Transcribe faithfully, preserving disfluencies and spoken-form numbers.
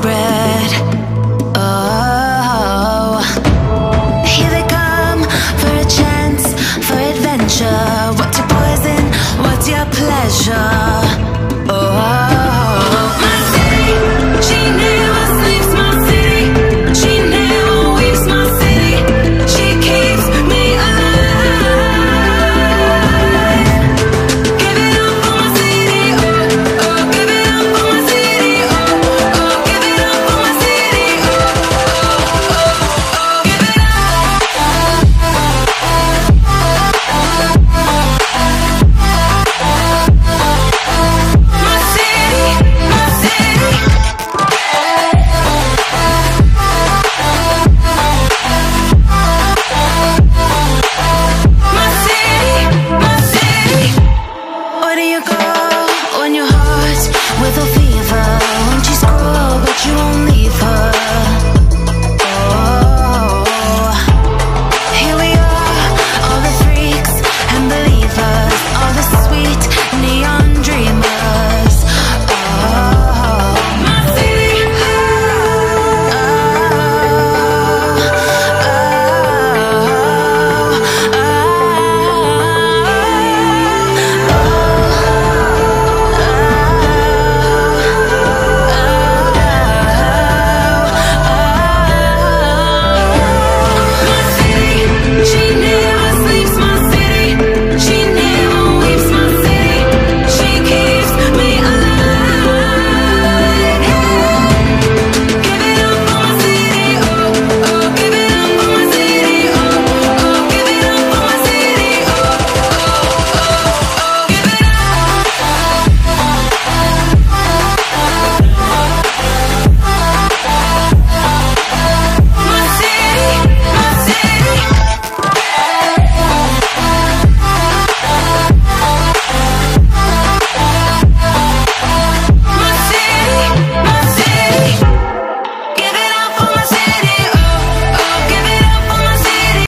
breath.